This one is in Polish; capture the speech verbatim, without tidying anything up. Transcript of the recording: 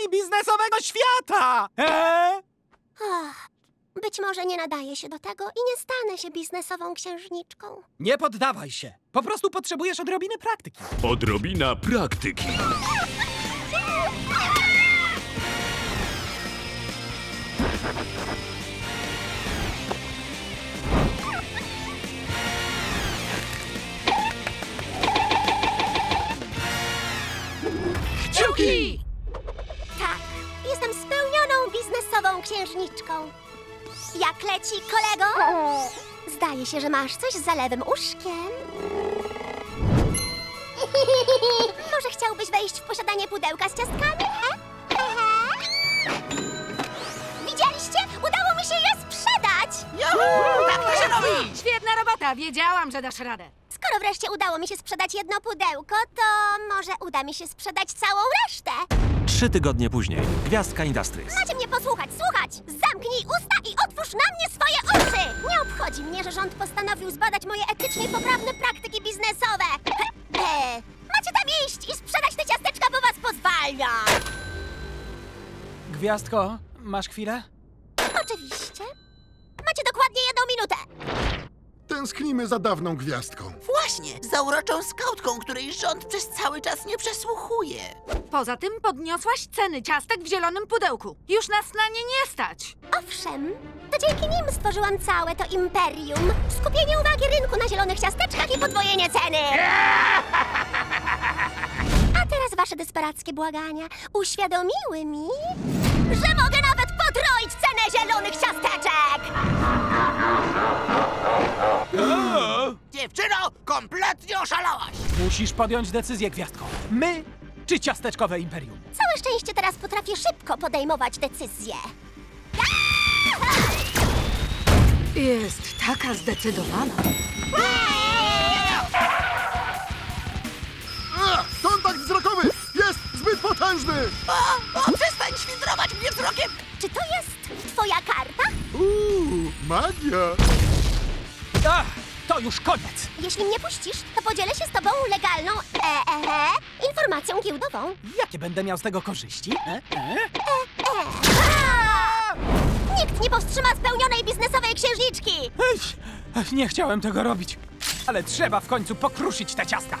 problemami biznesowego świata! Eee? Być może nie nadaję się do tego i nie stanę się biznesową księżniczką. Nie poddawaj się. Po prostu potrzebujesz odrobiny praktyki. Odrobina praktyki. Kciuki! Tak, jestem spełnioną biznesową księżniczką. Jak leci, kolego? Zdaje się, że masz coś z lewym uszkiem. Może chciałbyś wejść w posiadanie pudełka z ciastkami? He? Widzieliście? Udało mi się je sprzedać! Juhu! Tak to się robi! Świetna robota! Wiedziałam, że dasz radę. Skoro wreszcie udało mi się sprzedać jedno pudełko, to może uda mi się sprzedać całą resztę. Trzy tygodnie później. Gwiazdka Industries. Macie mnie posłuchać, słuchać! Zamknij usta i otwórz na mnie swoje oczy! Nie obchodzi mnie, że rząd postanowił zbadać moje etycznie poprawne praktyki biznesowe. Eee, macie tam iść i sprzedać te ciasteczka, bo was pozwala! Gwiazdko, masz chwilę? Oczywiście. Macie dokładnie jedną minutę. Tęsknimy za dawną gwiazdką. Właśnie, za uroczą skautką, której rząd przez cały czas nie przesłuchuje. Poza tym podniosłaś ceny ciastek w zielonym pudełku. Już nas na nie nie stać. Owszem, to dzięki nim stworzyłam całe to imperium. Skupienie uwagi rynku na zielonych ciasteczkach i podwojenie ceny. A teraz wasze desperackie błagania uświadomiły mi, że mogę nawet potroić cenę zielonych ciasteczek. O! Dziewczyno, kompletnie oszalałaś! Musisz podjąć decyzję, Gwiazdko. My czy ciasteczkowe imperium? Całe szczęście teraz potrafię szybko podejmować decyzje. Jest taka zdecydowana. A, kontakt wzrokowy jest zbyt potężny! O, o, przestań świdrować mnie wzrokiem! Czy to jest twoja karta? Uuu, magia! Ach, to już koniec! Jeśli mnie puścisz, to podzielę się z tobą legalną e, e, e, informacją giełdową. Jakie będę miał z tego korzyści? E, e? E, e. Nikt nie powstrzyma spełnionej biznesowej księżniczki! Ech, nie chciałem tego robić, ale trzeba w końcu pokruszyć te ciasta.